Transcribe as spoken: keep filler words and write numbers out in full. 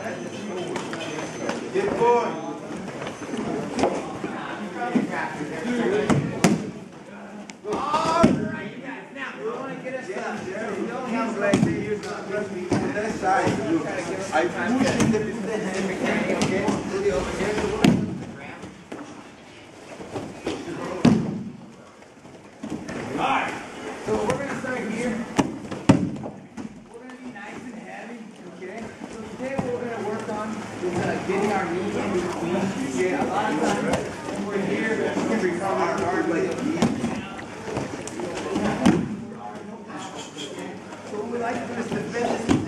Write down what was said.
Get going. I push in the business and mechanic, okay? Do the over here. Alright, so we're going to start here. We're going to be nice and heavy, okay? So today what we're going to work on is uh, getting our knee in between. Okay, a lot of times when we're here, we can recover our hard leg. So what we like to do is defend this.